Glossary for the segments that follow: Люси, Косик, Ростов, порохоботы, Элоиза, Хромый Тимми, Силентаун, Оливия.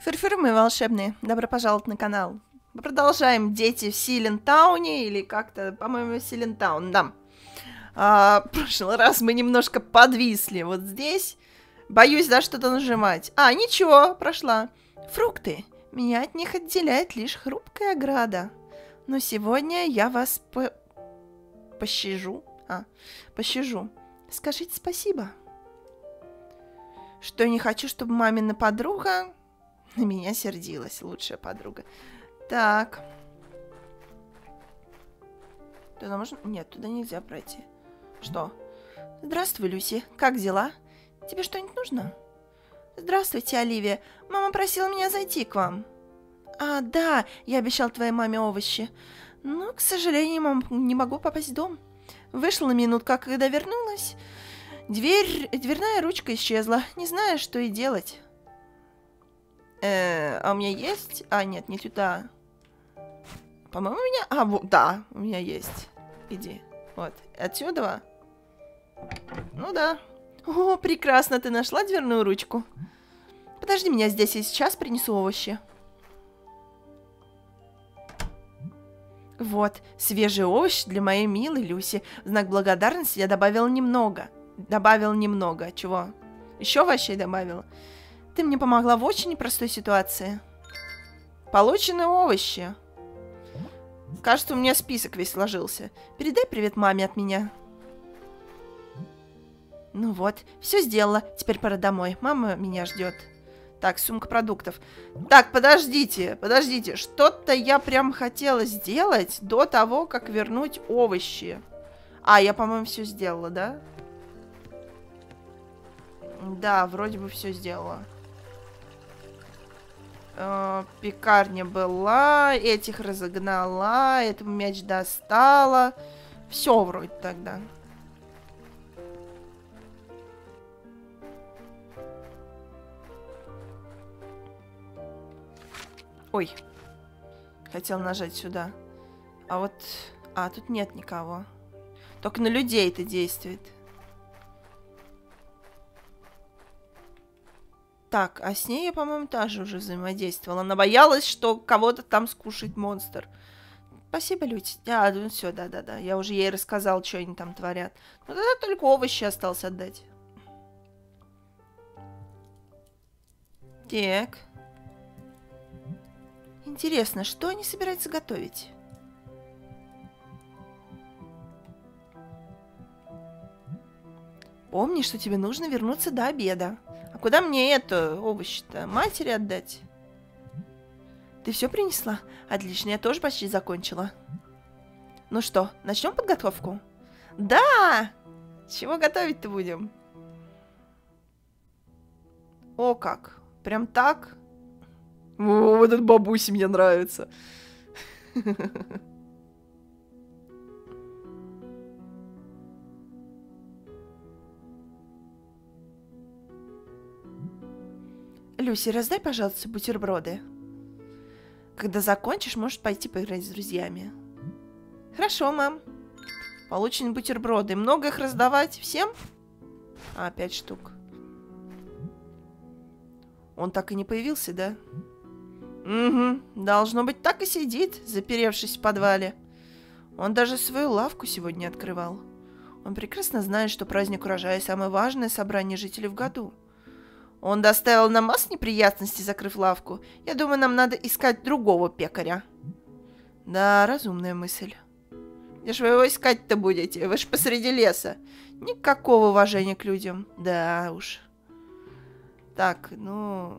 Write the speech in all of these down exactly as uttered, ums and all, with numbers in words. Фыр-фыр, мы волшебные. Добро пожаловать на канал. Мы продолжаем «Дети в Силентауне» или как-то, по-моему, Силентаун, да. А, в прошлый раз мы немножко подвисли вот здесь. Боюсь, да, что-то нажимать. А, ничего, прошла. Фрукты. Меня от них отделяет лишь хрупкая ограда. Но сегодня я вас по... пощажу. А, пощажу. Скажите спасибо. Что не хочу, чтобы мамина подруга... На меня сердилась лучшая подруга. Так. Туда можно? Нет, туда нельзя пройти. Что? Здравствуй, Люси. Как дела? Тебе что-нибудь нужно? Здравствуйте, Оливия. Мама просила меня зайти к вам. А, да, я обещал твоей маме овощи. Но, к сожалению, мам, не могу попасть в дом. Вышла на минутку, как когда вернулась. Дверь, дверная ручка исчезла. Не знаю, что и делать. Э, а у меня есть? А, нет, не сюда. По-моему, у меня... А, вот, да, у меня есть. Иди. Вот. Отсюда? Ну да. О, прекрасно, ты нашла дверную ручку. Подожди меня здесь, я сейчас принесу овощи. Вот, свежий овощ для моей милой Люси. В знак благодарности я добавила немного. Добавила немного. Чего? Еще овощей добавила. Ты мне помогла в очень непростой ситуации. Получены овощи. Кажется, у меня список весь сложился. Передай привет маме от меня. Ну вот, все сделала. Теперь пора домой. Мама меня ждет. Так, сумка продуктов. Так, подождите, подождите. Что-то я прям хотела сделать до того, как вернуть овощи. А, я, по-моему, все сделала, да? Да, вроде бы все сделала. Пекарня была, этих разогнала, этот мяч достала. Все вроде тогда. Ой, хотел нажать сюда. А вот... А, тут нет никого. Только на людей это действует. Так, а с ней я, по-моему, тоже уже взаимодействовала. Она боялась, что кого-то там скушает монстр. Спасибо, Люси. А, ну все, да-да-да. Я уже ей рассказал, что они там творят. Ну тогда только овощи осталось отдать. Так. Интересно, что они собираются готовить? Помни, что тебе нужно вернуться до обеда. А куда мне это овощи-то? Матери отдать? Ты все принесла? Отлично, я тоже почти закончила. Ну что, начнем подготовку? Да! Чего готовить-то будем? О как! Прям так? О, вот этот бабуси мне нравится. Люси, раздай, пожалуйста, бутерброды. Когда закончишь, можешь пойти поиграть с друзьями. Хорошо, мам. Получены бутерброды. Много их раздавать всем? А, пять штук. Он так и не появился, да? Угу, должно быть, так и сидит, заперевшись в подвале. Он даже свою лавку сегодня открывал. Он прекрасно знает, что праздник урожая – самое важное собрание жителей в году. Он доставил нам массу неприятностей, закрыв лавку. Я думаю, нам надо искать другого пекаря. Да, разумная мысль. Где же вы его искать-то будете? Вы же посреди леса. Никакого уважения к людям. Да уж. Так, ну...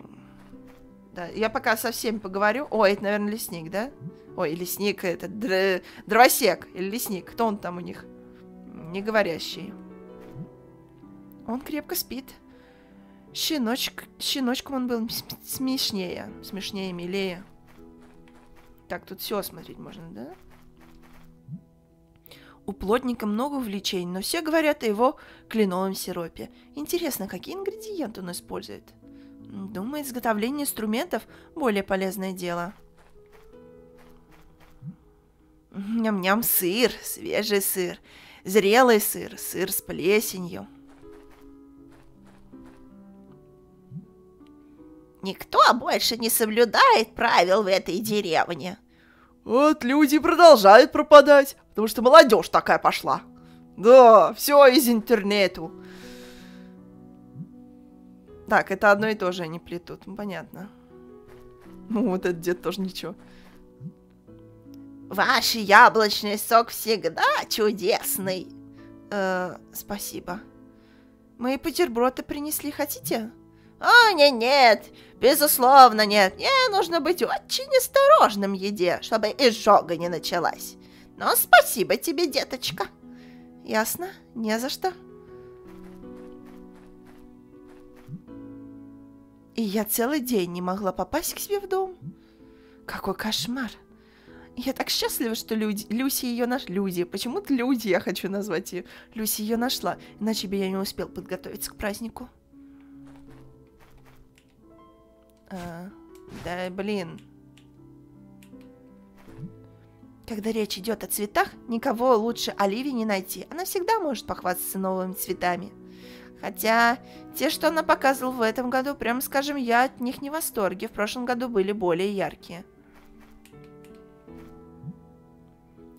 Да, я пока со всеми поговорю. О, это, наверное, лесник, да? Ой, лесник, это др... дровосек. Или лесник. Кто он там у них? Не говорящий. Он крепко спит. Щеночек, щеночком он был смешнее, смешнее, милее. Так, тут все смотреть можно, да? У плотника много увлечений, но все говорят о его кленовом сиропе. Интересно, какие ингредиенты он использует? Думаю, изготовление инструментов более полезное дело. Ням-ням, сыр, свежий сыр, зрелый сыр, сыр с плесенью. Никто больше не соблюдает правил в этой деревне. Вот люди продолжают пропадать, потому что молодежь такая пошла. Да, все из интернету. Так, это одно и то же они плетут, ну, понятно. Ну, вот этот дед тоже ничего. Ваш яблочный сок всегда чудесный. Э, спасибо. Мои бутерброды принесли, хотите? О, не, нет, безусловно, нет. Мне нужно быть очень осторожным в еде, чтобы изжога не началась. Но спасибо тебе, деточка. Ясно, не за что. И я целый день не могла попасть к себе в дом. Какой кошмар. Я так счастлива, что люди... Люси ее нашла. Люди. Почему-то люди я хочу назвать ее. Люси ее нашла. Иначе бы я не успел подготовиться к празднику. А, да, блин. Когда речь идет о цветах, никого лучше Оливии не найти. Она всегда может похвастаться новыми цветами. Хотя те, что она показывала в этом году, прямо скажем, я от них не в восторге. В прошлом году были более яркие.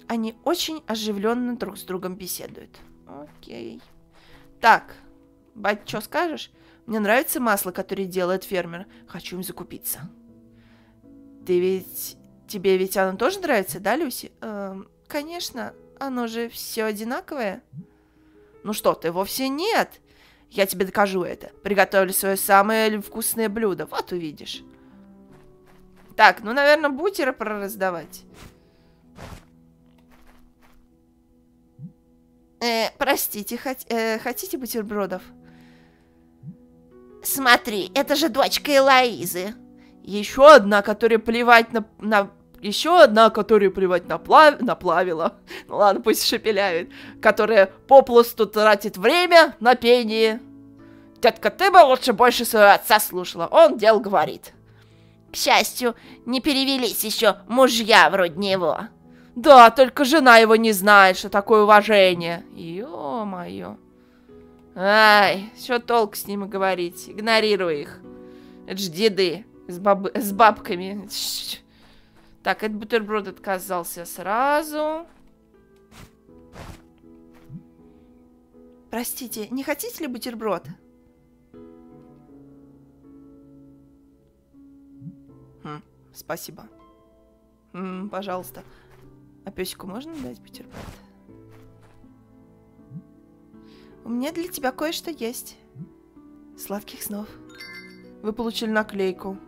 Они очень оживленно друг с другом беседуют. Окей. Так, бать, что скажешь? Мне нравится масло, которое делает фермер. Хочу им закупиться. Ты ведь... Тебе ведь оно тоже нравится, да, Люси? Эм, конечно, оно же все одинаковое. Ну что ты, вовсе нет. Я тебе докажу это. Приготовлю свое самое вкусное блюдо. Вот увидишь. Так, ну, наверное, бутеры пора раздавать. Э, простите, хот э, хотите бутербродов? Смотри, это же дочка Элоизы. Еще одна, которая плевать на... на... Еще одна, которую плевать наплав... наплавила. Ну ладно, пусть шепеляют. Которая поплосту тратит время на пение. Детка, ты бы лучше больше своего отца слушала. Он дел говорит. К счастью, не перевелись еще мужья вроде него. Да, только жена его не знает, что такое уважение. Ё-моё. Ай, что толк с ними говорить? Игнорируй их. Это ж деды с, баб... с бабками. Так, этот бутерброд отказался сразу. Простите, не хотите ли бутерброд? Хм, спасибо. М-м, пожалуйста. А песику можно дать бутерброд? У меня для тебя кое-что есть. Сладких снов. Вы получили наклейку.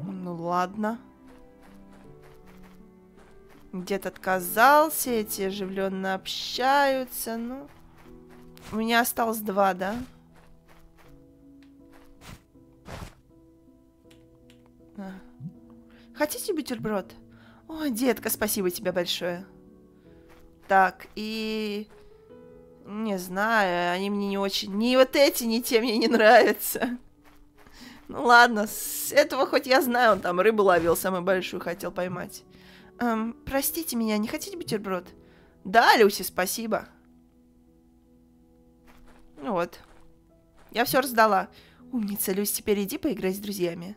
Ну ладно. Дед отказался, эти оживленно общаются. Ну, у меня осталось два, да? А. Хотите бутерброд? О, детка, спасибо тебе большое. Так, и... Не знаю, они мне не очень... Ни вот эти, ни те мне не нравятся. Ну ладно, с этого хоть я знаю, он там рыбу ловил, самую большую хотел поймать. Эм, простите меня, не хотите бутерброд? Да, Люси, спасибо. Ну вот. Я все раздала. Умница, Люси, теперь иди поиграй с друзьями.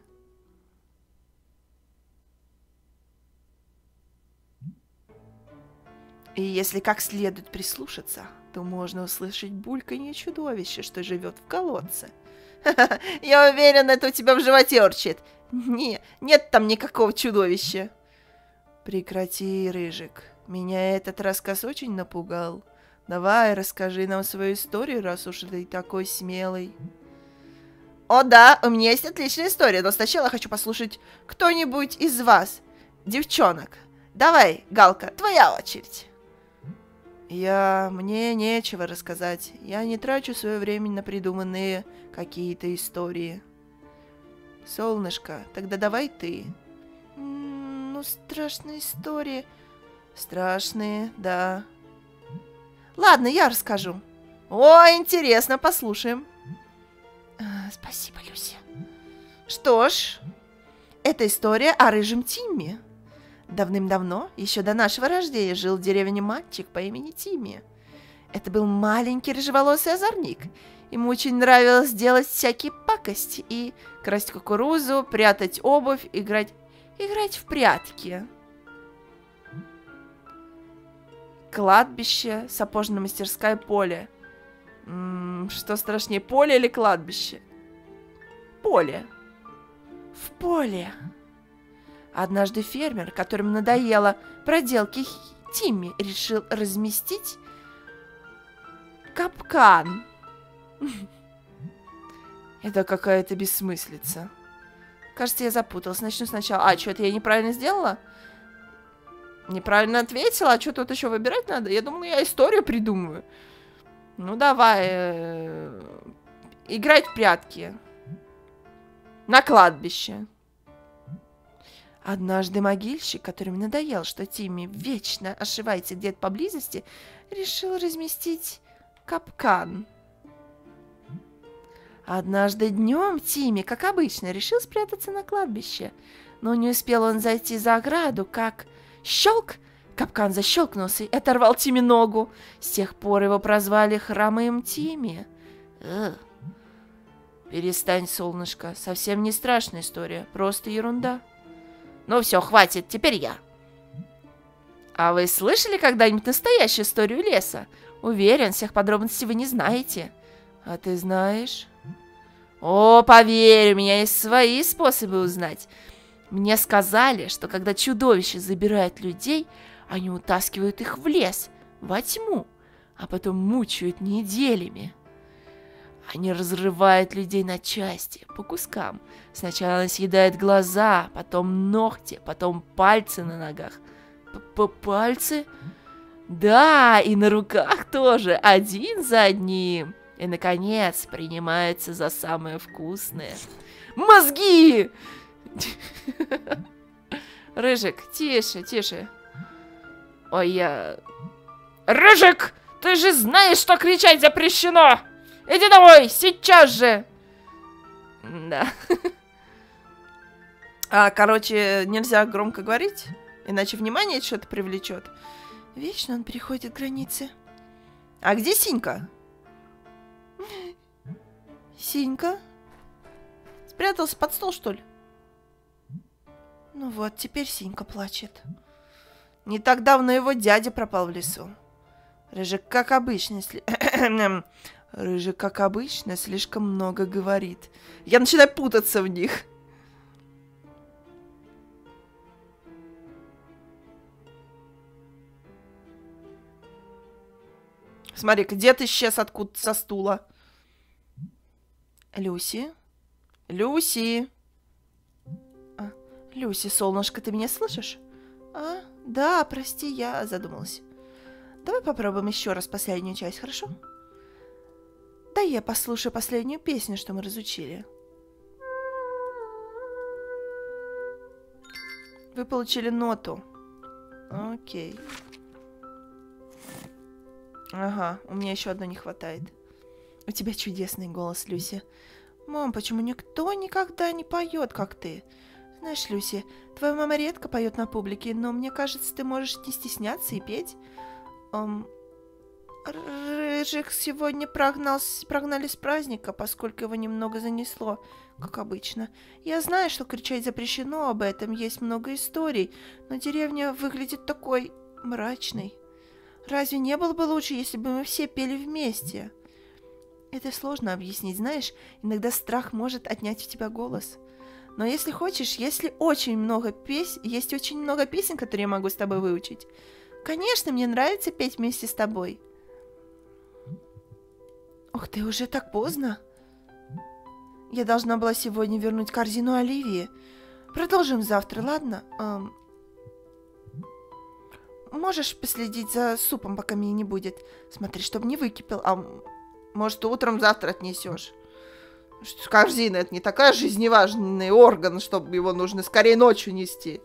И если как следует прислушаться, то можно услышать бульканье чудовища, что живет в колодце. Я уверен, это у тебя в животе урчит. Не, нет там никакого чудовища. Прекрати, Рыжик. Меня этот рассказ очень напугал. Давай, расскажи нам свою историю, раз уж ты такой смелый. О да, у меня есть отличная история, но сначала хочу послушать кто-нибудь из вас, девчонок. Давай, Галка, твоя очередь. Я... Мне нечего рассказать. Я не трачу свое время на придуманные какие-то истории. Солнышко, тогда давай ты. Ну, страшные истории. Страшные, да. Ладно, я расскажу. О, интересно, послушаем. Спасибо, Люся. Что ж, это история о рыжем Тимми. Давным-давно, еще до нашего рождения, жил в деревне мальчик по имени Тимми. Это был маленький рыжеволосый озорник. Ему очень нравилось делать всякие пакости и красть кукурузу, прятать обувь, играть, играть в прятки. Кладбище, сапожная мастерская, поле. М-м, что страшнее, поле или кладбище? Поле. В поле. Однажды фермер, которому надоело проделки Тимми, решил разместить капкан. Это какая-то бессмыслица. Кажется, я запуталась. Начну сначала. А, что это я неправильно сделала? Неправильно ответила? А что тут еще выбирать надо? Я думала, я историю придумываю. Ну, давай. Э-э- играть в прятки. На кладбище. Однажды могильщик, которому надоел, что Тимми вечно ошивается где-то поблизости, решил разместить капкан. Однажды днем Тимми, как обычно, решил спрятаться на кладбище. Но не успел он зайти за ограду, как щелк! Капкан защелкнулся и оторвал Тимми ногу. С тех пор его прозвали Хромым Тимми. Эх. Перестань, солнышко, совсем не страшная история, просто ерунда. Ну все, хватит, теперь я. А вы слышали когда-нибудь настоящую историю леса? Уверен, всех подробностей вы не знаете. А ты знаешь? О, поверь, у меня есть свои способы узнать. Мне сказали, что когда чудовище забирает людей, они утаскивают их в лес, во тьму, а потом мучают неделями. Они разрывают людей на части, по кускам. Сначала съедают глаза, потом ногти, потом пальцы на ногах. П-п-пальцы? Да, и на руках тоже, один за одним. И, наконец, принимается за самое вкусное. Мозги! Рыжик, тише, тише. Ой, я... Рыжик, ты же знаешь, что кричать запрещено! Иди домой, сейчас же! Да. А, короче, нельзя громко говорить, иначе внимание что-то привлечет. Вечно он переходит границы. А где Синька? Синька? Спрятался под стол, что ли? Ну вот, теперь Синька плачет. Не так давно его дядя пропал в лесу. Рыжик, как обычно, если... Рыжик, как обычно, слишком много говорит. Я начинаю путаться в них. Смотри-ка, дед исчез откуда-то со стула. Люси? Люси? А, Люси, солнышко, ты меня слышишь? А, да, прости, я задумалась. Давай попробуем еще раз последнюю часть, хорошо? Да я послушаю последнюю песню, что мы разучили. Вы получили ноту. Окей. Ага, у меня еще одной не хватает. У тебя чудесный голос, Люси. Мам, почему никто никогда не поет, как ты? Знаешь, Люси, твоя мама редко поет на публике, но мне кажется, ты можешь не стесняться и петь. Эм... Рыжик сегодня прогнался, прогнали с праздника, поскольку его немного занесло, как обычно. Я знаю, что кричать запрещено, об этом есть много историй, но деревня выглядит такой мрачной. Разве не было бы лучше, если бы мы все пели вместе? Это сложно объяснить, знаешь, иногда страх может отнять у тебя голос. Но если хочешь, если очень много пес... есть очень много песен, которые я могу с тобой выучить. Конечно, мне нравится петь вместе с тобой. Ох ты, уже так поздно. Я должна была сегодня вернуть корзину Оливии. Продолжим завтра, ладно? Эм... Можешь последить за супом, пока меня не будет? Смотри, чтобы не выкипел. А может, утром завтра отнесешь? Корзина — это не такая жизневажный орган, чтобы его нужно скорее ночью нести.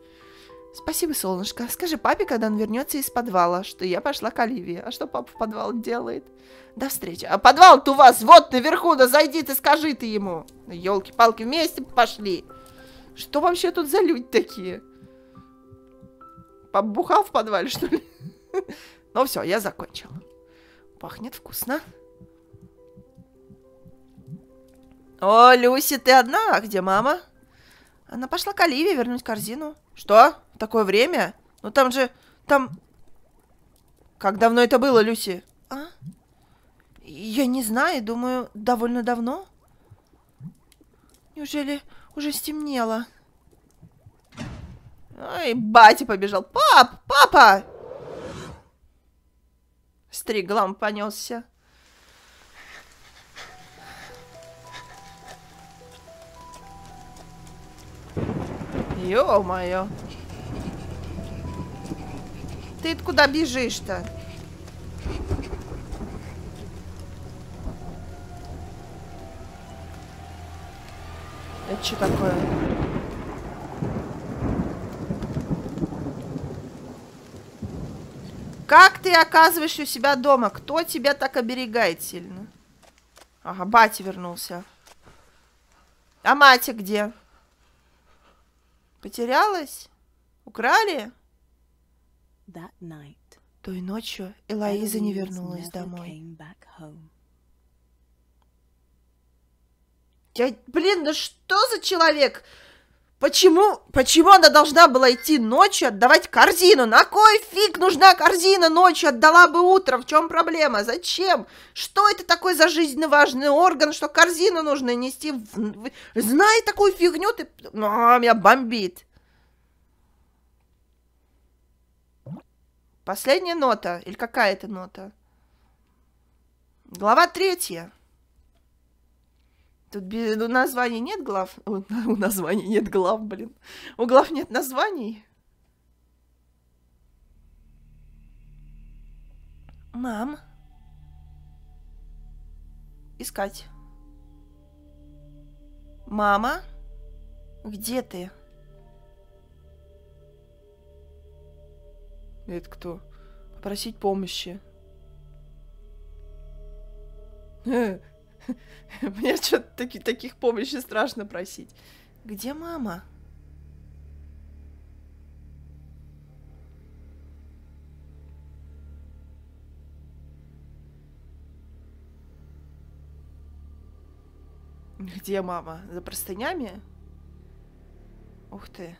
Спасибо, солнышко. Скажи папе, когда он вернется из подвала, что я пошла к Оливии. А что папа в подвал делает? До встречи. А подвал-то у вас вот наверху, да зайди ты, скажи ты ему. Ёлки-палки, вместе пошли. Что вообще тут за люди такие? Папа бухал в подвале, что ли? Ну все, я закончила. Пахнет вкусно. О, Люси, ты одна? А где мама? Она пошла к Оливии вернуть корзину. Что? В такое время? Ну там же... Там... Как давно это было, Люси? А? Я не знаю, думаю, довольно давно. Неужели уже стемнело? Ой, батя побежал. Пап! Папа! Стриглам понесся. Ё-моё. Ты откуда бежишь-то? Это что такое? Как ты оказываешься у себя дома? Кто тебя так оберегает сильно? Ага, батя вернулся. А мать где? Потерялась? Украли? Той ночью Элоиза не вернулась домой. Я, блин, ну что за человек? Почему, почему она должна была идти ночью отдавать корзину? На кой фиг нужна корзина ночью? Отдала бы утром. В чем проблема? Зачем? Что это такой за жизненно важный орган, что корзину нужно нести? Знай такую фигню, ты... А, меня бомбит. Последняя нота. Или какая это нота? Глава третья. Тут у названий нет глав. У, у названий нет глав, блин. У глав нет названий. Мам. Искать. Мама, где ты? Это кто? Попросить помощи. Мне что-то таки, таких помощи страшно просить. Где мама? Где мама? За простынями? Ух ты.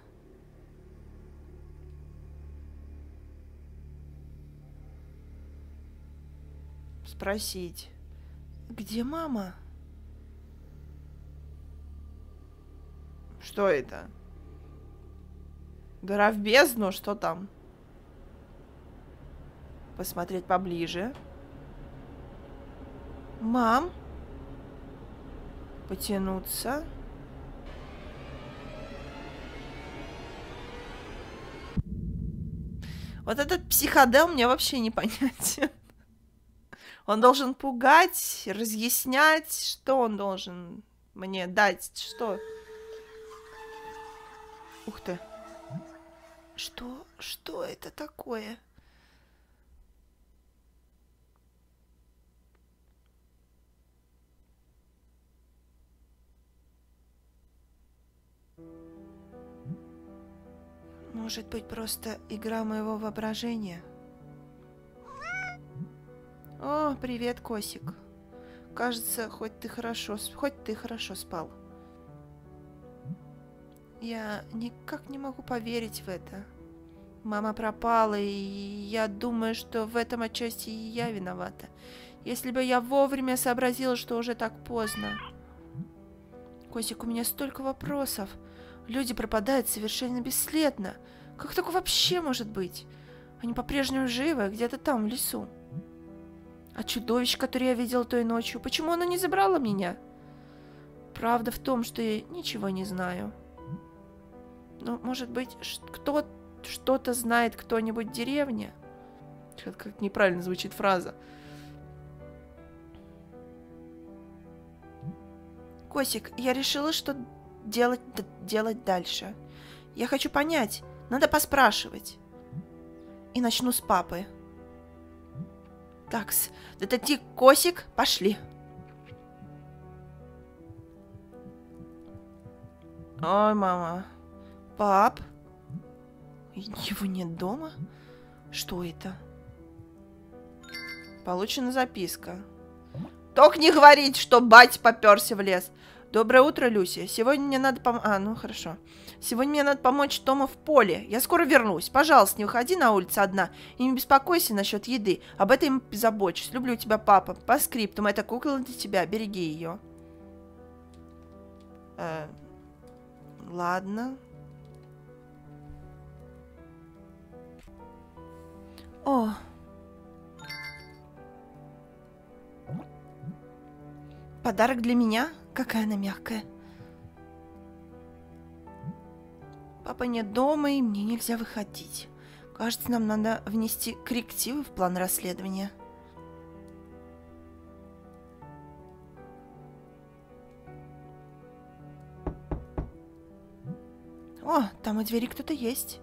Спросить. Где мама? Что это? Дыра в бездну? Что там? Посмотреть поближе. Мам. Потянуться. Вот этот психодел мне вообще не понять. Он должен пугать, разъяснять, что он должен мне дать, что... Ух ты. Что? Что это такое? Может быть, просто игра моего воображения? О, привет, Косик. Кажется, хоть ты хорошо, хоть ты хорошо спал. Я никак не могу поверить в это. Мама пропала, и я думаю, что в этом отчасти и я виновата. Если бы я вовремя сообразила, что уже так поздно. Косик, у меня столько вопросов. Люди пропадают совершенно бесследно. Как такое вообще может быть? Они по-прежнему живы, где-то там, в лесу. А чудовище, которое я видел той ночью, почему оно не забрало меня? Правда в том, что я ничего не знаю. Ну, может быть, кто что-то знает, кто-нибудь в деревне? Что-то как неправильно звучит фраза. Косик, я решила, что делать, делать дальше. Я хочу понять, надо поспрашивать. И начну с папы. Такс, детектив Косик, пошли. Ой, мама. Пап? Его нет дома? Что это? Получена записка. Только не говорить, что бать попёрся в лес. Доброе утро, Люси. Сегодня мне надо помочь... А, ну хорошо. Сегодня мне надо помочь Тому в поле. Я скоро вернусь. Пожалуйста, не уходи на улицу одна. И не беспокойся насчет еды. Об этом забочусь. Люблю тебя, папа. По скриптум. Эта кукла для тебя. Береги ее. Э, ладно. О. Подарок для меня? Какая она мягкая. Папа нет дома, и мне нельзя выходить. Кажется, нам надо внести коррективы в план расследования. О, там у двери кто-то есть.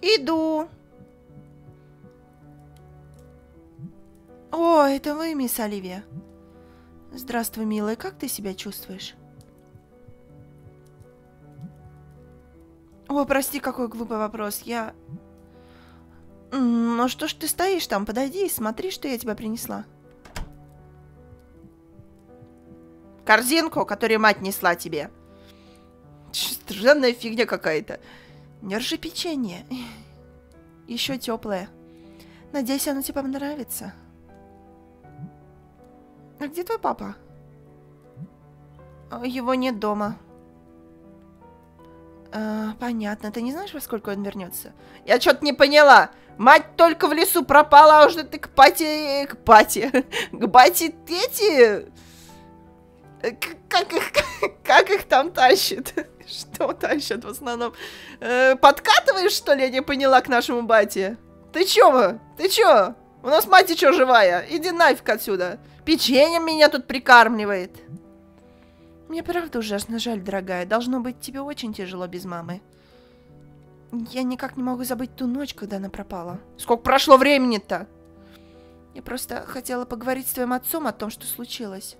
Иду. О, это вы, мисс Оливия. Здравствуй, милая. Как ты себя чувствуешь? О, прости, какой глупый вопрос. Я... Ну что ж ты стоишь там? Подойди и смотри, что я тебя принесла. Корзинку, которую мать несла тебе. Странная фигня какая-то. Держи печенье. Еще теплое. Надеюсь, оно тебе понравится. А где твой папа? Его нет дома. А, понятно. Ты не знаешь, во сколько он вернется? Я что-то не поняла. Мать только в лесу пропала, а уже ты к пати... К пати... К бати тети... Как их... Как их там тащит? Что тащат в основном? Подкатываешь, что ли? Я не поняла, к нашему бате. Ты чё? Ты чё? У нас мать еще живая. Иди нафиг отсюда. Печеньем меня тут прикармливает. Мне правда ужасно жаль, дорогая. Должно быть, тебе очень тяжело без мамы. Я никак не могу забыть ту ночь, когда она пропала. Сколько прошло времени-то? Я просто хотела поговорить с твоим отцом о том, что случилось.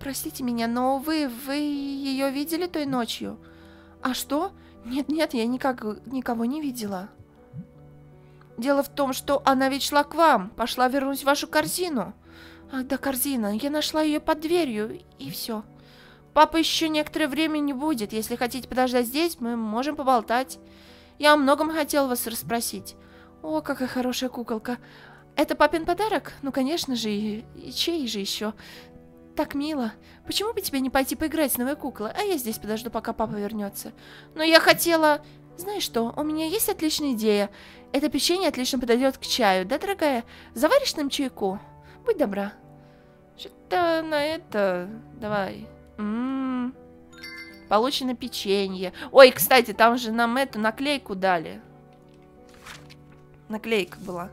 Простите меня, но вы, вы ее видели той ночью? А что? Нет-нет, я никак, никого не видела. Дело в том, что она ведь шла к вам, пошла вернуть вашу корзину. Ах, да, корзина. Я нашла ее под дверью, и все. Папа еще некоторое время не будет. Если хотите подождать здесь, мы можем поболтать. Я о многом хотела вас расспросить. О, какая хорошая куколка. Это папин подарок? Ну, конечно же, и, и чей же еще? Так мило. Почему бы тебе не пойти поиграть с новой куклой? А я здесь подожду, пока папа вернется. Но я хотела... Знаешь что, у меня есть отличная идея. Это печенье отлично подойдет к чаю, да, дорогая? Заваришь нам чайку? Будь добра. Что-то на это... Давай. М-м-м. Получено печенье. Ой, кстати, там же нам эту наклейку дали. Наклейка была.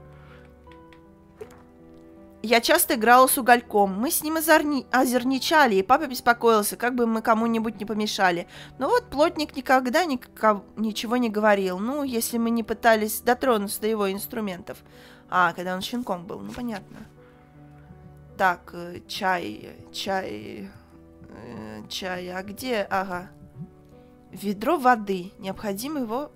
Я часто играла с угольком. Мы с ним озорни... озерничали, и папа беспокоился, как бы мы кому-нибудь не помешали. Но вот плотник никогда никого... ничего не говорил. Ну, если мы не пытались дотронуться до его инструментов. А, когда он щенком был, ну понятно. Так, чай, чай, чай, а где? Ага. Ведро воды. Необходимо его...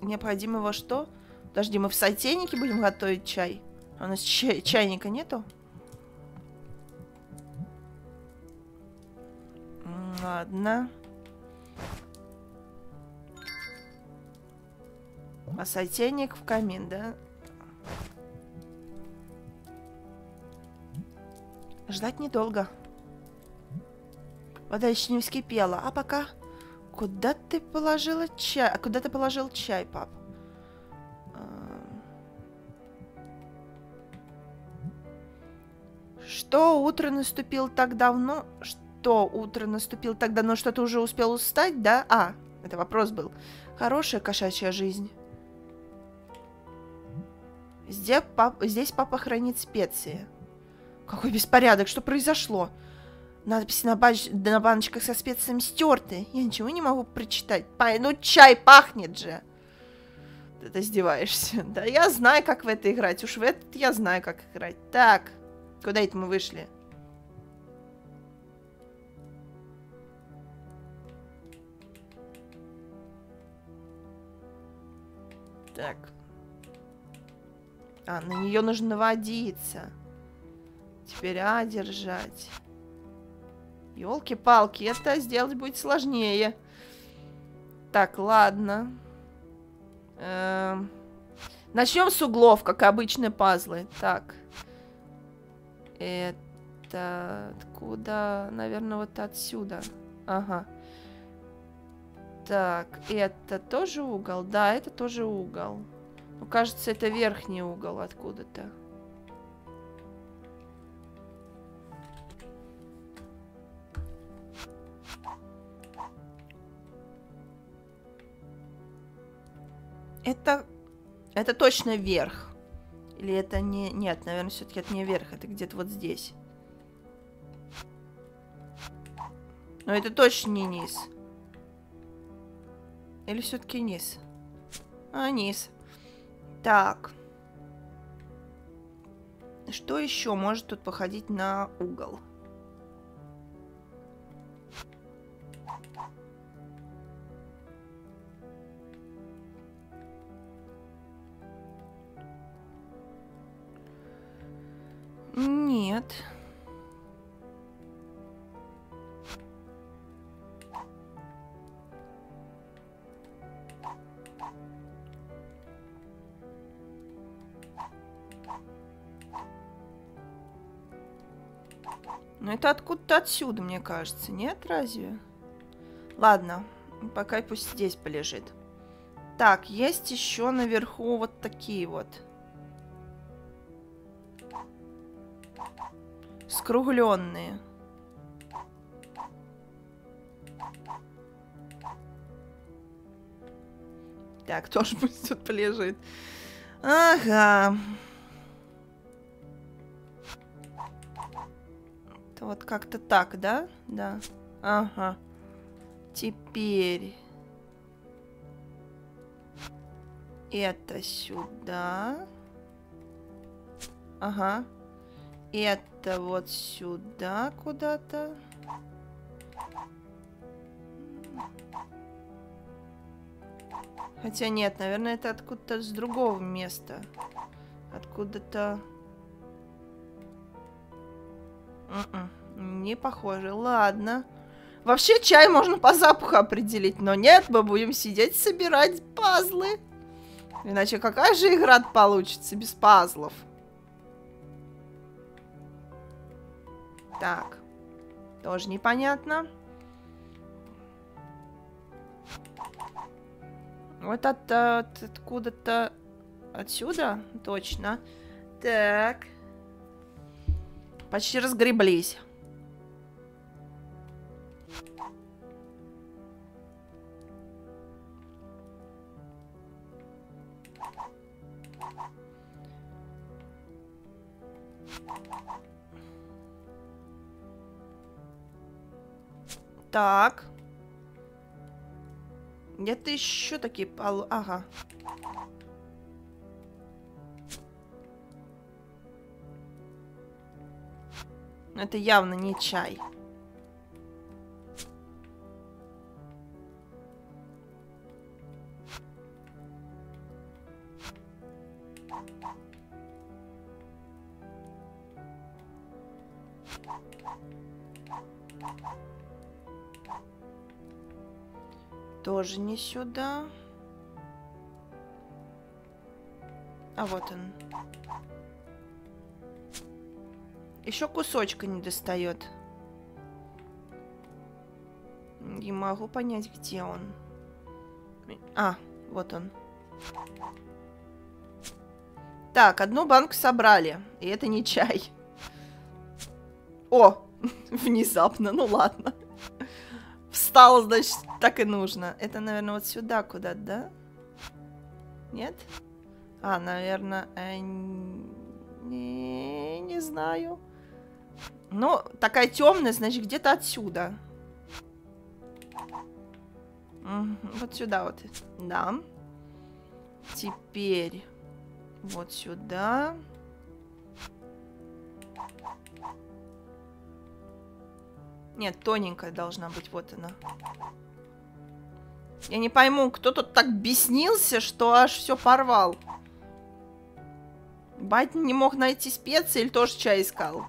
Необходимо его что? Подожди, мы в сотейнике будем готовить чай? У нас чай чайника нету? Ладно. А сотейник в камин, да? Ждать недолго. Вода еще не вскипела. А пока... Куда ты положила чай? А куда ты положил чай, пап? Что утро наступило так давно? Что утро наступило так давно, что ты уже успел устать, да? А, это вопрос был. Хорошая кошачья жизнь. Здесь, пап... Здесь папа хранит специи. Какой беспорядок, что произошло? Надписи на, банч... на баночках со специями стерты. Я ничего не могу прочитать. Пай, ну чай пахнет же. Ты издеваешься. Да я знаю, как в это играть. Уж в этот я знаю, как играть. Так. Куда это мы вышли? Так. А, на нее нужно наводиться. Теперь А держать. Ёлки-палки, это сделать будет сложнее. Так, ладно. Эм... Начнем с углов, как обычные пазлы. Так. Это... Откуда? Наверное, вот отсюда. Ага. Так, это тоже угол? Да, это тоже угол. Ну, кажется, это верхний угол откуда-то. Это... Это точно верх. Или это не... Нет, наверное, все-таки это не верх. Это где-то вот здесь. Но это точно не низ. Или все-таки низ? А, низ. Так. Что еще может тут походить на угол? Нет. Ну это откуда-то отсюда, мне кажется. Нет, разве? Ладно, пока пусть здесь полежит. Так, есть еще наверху вот такие вот. Скругленные. Так, тоже пусть тут полежит. Ага. Это вот как-то так, да? Да. Ага. Теперь. Это сюда. Ага. Это вот сюда куда-то. Хотя нет, наверное, это откуда-то с другого места. Откуда-то... Не похоже. Ладно. Вообще чай можно по запаху определить, но нет, мы будем сидеть собирать пазлы. Иначе какая же игра получится без пазлов? Так, тоже непонятно. Вот от, от, откуда-то отсюда, точно. Так, почти разгреблись. Так. Где-то еще такие полу... Ага. Это явно не чай. Тоже не сюда. А вот он. Еще кусочка не достает. Не могу понять, где он. А, вот он. Так, одну банку собрали. И это не чай. О! Внезапно, ну ладно. Встала, значит, так и нужно. Это, наверное, вот сюда куда-то, да? Нет? А, наверное... Э, не, не знаю. Ну, такая темная, значит, где-то отсюда. Вот сюда вот. Да. Теперь вот сюда. Нет, тоненькая должна быть. Вот она. Я не пойму, кто тут так беснился, что аж все порвал. Батя не мог найти специи или тоже чай искал.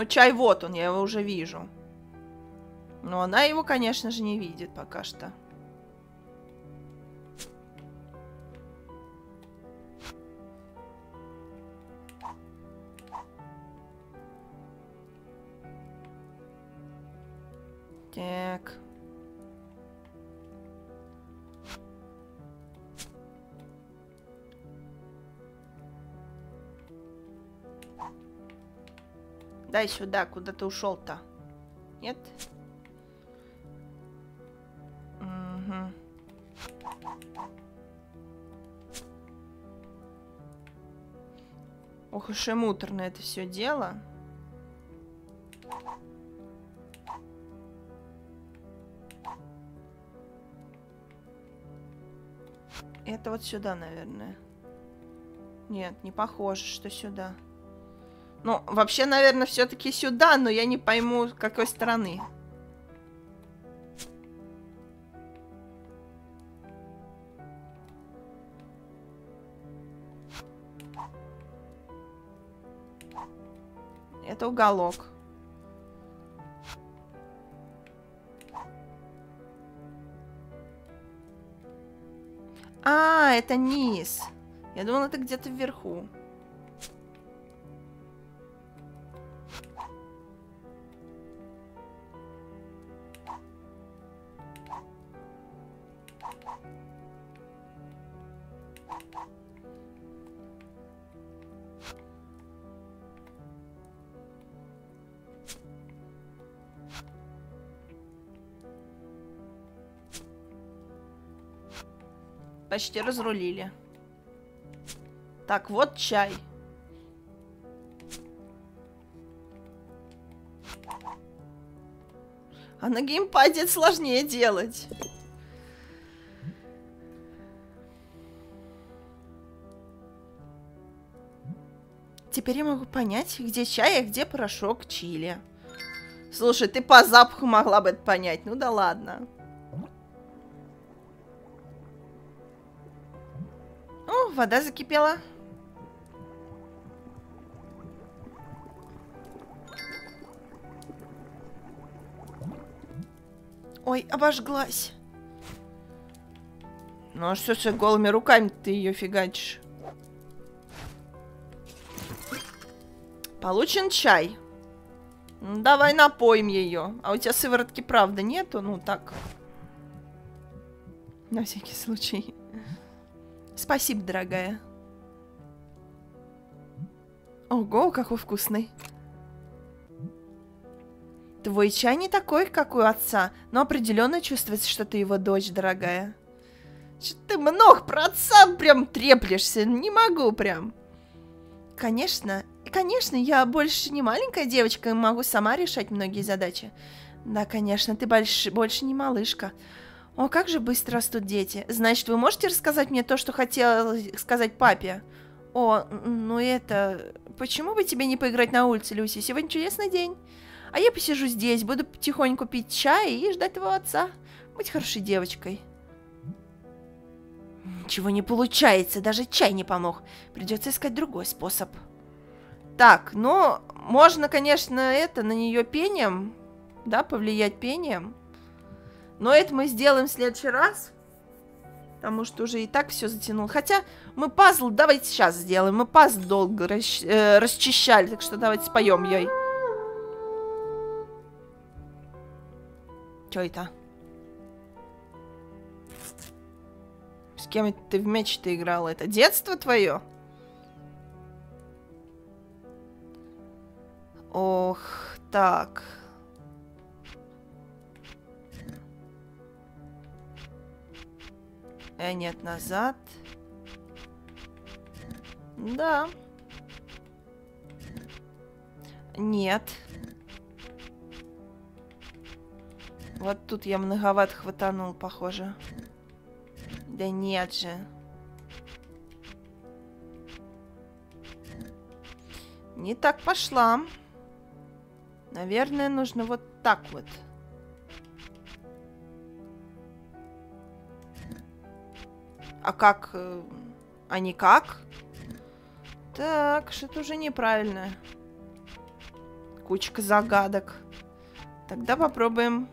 Ну, чай вот он, я его уже вижу. Но она его, конечно же, не видит пока что. Так. Дай сюда, куда ты ушел-то? Нет? Угу. Ох, уж и муторно это все дело. Это вот сюда, наверное. Нет, не похоже, что сюда. Ну, вообще, наверное, все-таки сюда, но я не пойму, с какой стороны. Это уголок. А, это низ. Я думала, это где-то вверху. Почти разрулили. Так, вот чай. А на геймпаде это сложнее делать. Теперь я могу понять, где чай, а где порошок чили. Слушай, ты по запаху могла бы это понять. Ну да ладно. Вода закипела. Ой, обожглась. Ну а что с голыми руками ты ее фигачишь? Получен чай. Ну, давай напоим ее. А у тебя сыворотки правда нету? Ну так. На всякий случай. Спасибо, дорогая. Ого, какой вкусный. Твой чай не такой, как у отца, но определенно чувствуется, что ты его дочь, дорогая. Че ты много про отца прям треплешься, не могу прям. Конечно, конечно, я больше не маленькая девочка и могу сама решать многие задачи. Да, конечно, ты больш... больше не малышка. О, как же быстро растут дети. Значит, вы можете рассказать мне то, что хотела сказать папе? О, ну это... Почему бы тебе не поиграть на улице, Люси? Сегодня чудесный день. А я посижу здесь, буду потихоньку пить чай и ждать твоего отца. Будь хорошей девочкой. Ничего не получается, даже чай не помог. Придется искать другой способ. Так, ну, можно, конечно, это, на нее пением, да, повлиять пением. Но это мы сделаем в следующий раз. Потому что уже и так все затянуло. Хотя мы пазл, давайте сейчас сделаем. Мы пазл долго расч... э, расчищали. Так что давайте споем ей. Че это? С кем это ты в меч-то играла? Это детство твое? Ох, так. Э, нет, назад. Да. Нет. Вот тут я многовато хватанул, похоже. Да нет же. Не так пошла. Наверное, нужно вот так вот. А как? А не как? Так, что-то уже неправильно. кучка загадок. Тогда попробуем.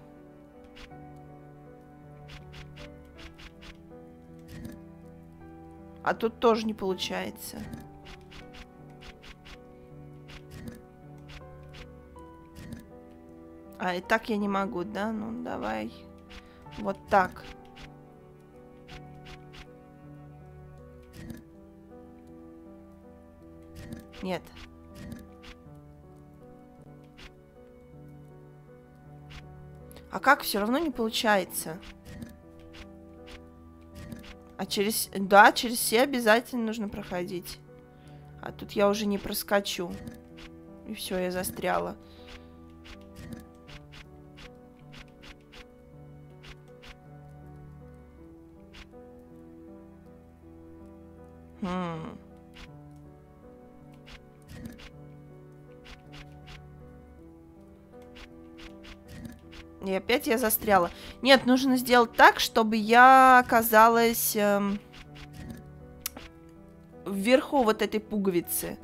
А тут тоже не получается. А, и так я не могу, да? Ну, давай. Вот так. Нет. А как? Все равно не получается. А через... Да, через все обязательно нужно проходить. А тут я уже не проскочу. И все, я застряла. Хм... И опять я застряла. Нет, нужно сделать так, чтобы я оказалась эм, вверху вот этой пуговицы.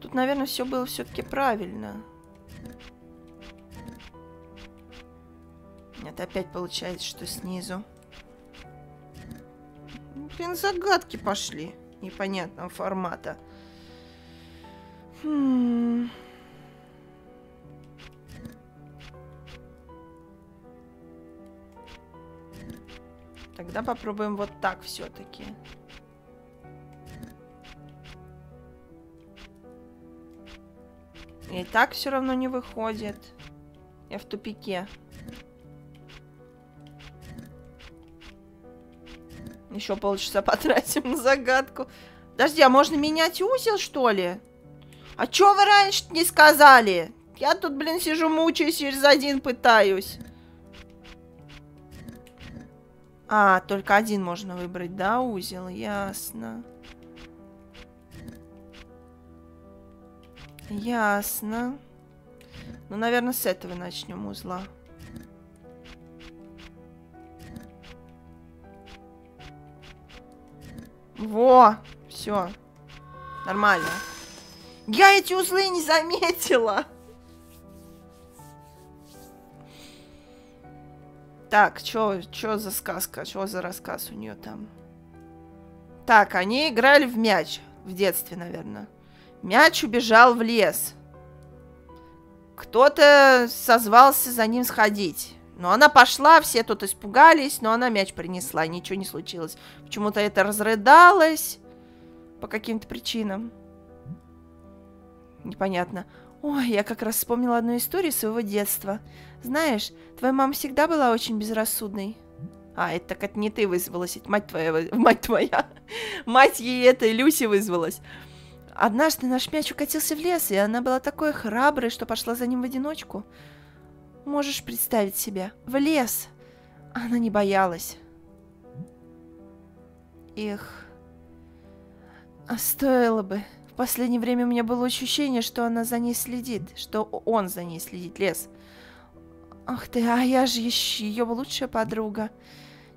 Тут, наверное, все было все-таки правильно. Нет, опять получается, что снизу. Блин, загадки пошли непонятного формата. Хм... Тогда попробуем вот так все-таки. И так все равно не выходит. Я в тупике. Еще полчаса потратим на загадку. Подожди, а можно менять узел, что ли? А чё вы раньше не сказали? Я тут, блин, сижу, мучаюсь, через один пытаюсь. А, только один можно выбрать, да, узел? Ясно. Ясно. Ну, наверное, с этого начнем узла. Во! Все. Нормально. Я эти узлы не заметила. Так, чё, чё за сказка? Чё за рассказ у нее там? Так, они играли в мяч. В детстве, наверное. Мяч убежал в лес. Кто-то созвался за ним сходить. Но она пошла, все тут испугались, но она мяч принесла, ничего не случилось. Почему-то это разрыдалось по каким-то причинам. Непонятно. Ой, я как раз вспомнила одну историю своего детства. Знаешь, твоя мама всегда была очень безрассудной. А, это так это не ты вызвалась, это мать твоя, мать твоя. Мать ей этой Люси вызвалась. Однажды наш мяч укатился в лес, и она была такой храброй, что пошла за ним в одиночку. Можешь представить себе, в лес. Она не боялась. Их. А стоило бы. В последнее время у меня было ощущение, что она за ней следит, что он за ней следит, лес. Ах ты, а я же ее лучшая подруга.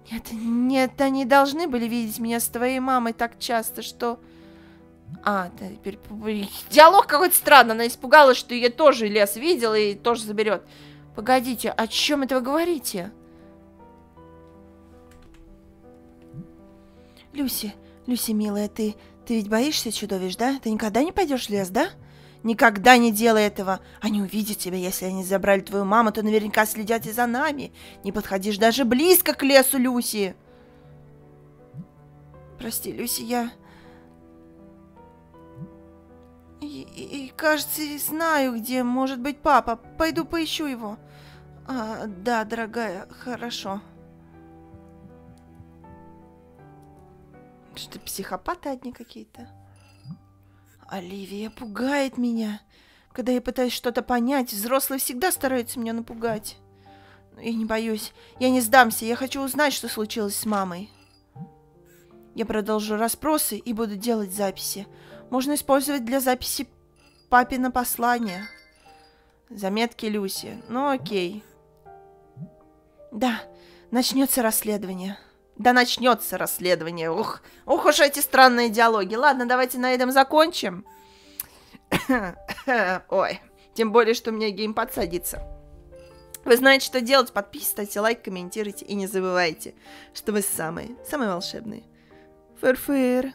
Нет, нет, они должны были видеть меня с твоей мамой так часто, что... А, да, теперь... Диалог какой-то странный, она испугалась, что ее тоже лес видел и тоже заберет. Погодите, о чем это вы говорите? Люси, Люси, милая, ты... Ты ведь боишься чудовищ, да? Ты никогда не пойдешь в лес, да? Никогда не делай этого. Они увидят тебя, если они забрали твою маму, то наверняка следят и за нами. Не подходишь даже близко к лесу, Люси. Прости, Люси, я... И, и, и кажется, знаю, где может быть папа. Пойду поищу его. А, да, дорогая, хорошо. Что-то психопаты одни какие-то. Оливия пугает меня. Когда я пытаюсь что-то понять, взрослые всегда стараются меня напугать. Но я не боюсь. Я не сдамся. Я хочу узнать, что случилось с мамой. Я продолжу расспросы и буду делать записи. Можно использовать для записи папина послания. Заметки Люси. Ну окей. Да, начнется расследование. Да начнется расследование. Ух, ух уж эти странные диалоги. Ладно, давайте на этом закончим. Ой, тем более, что у меня геймпад садится. Вы знаете, что делать. Подписывайтесь, ставьте лайк, комментируйте. И не забывайте, что вы самые, самые волшебные. Фыр-фыр.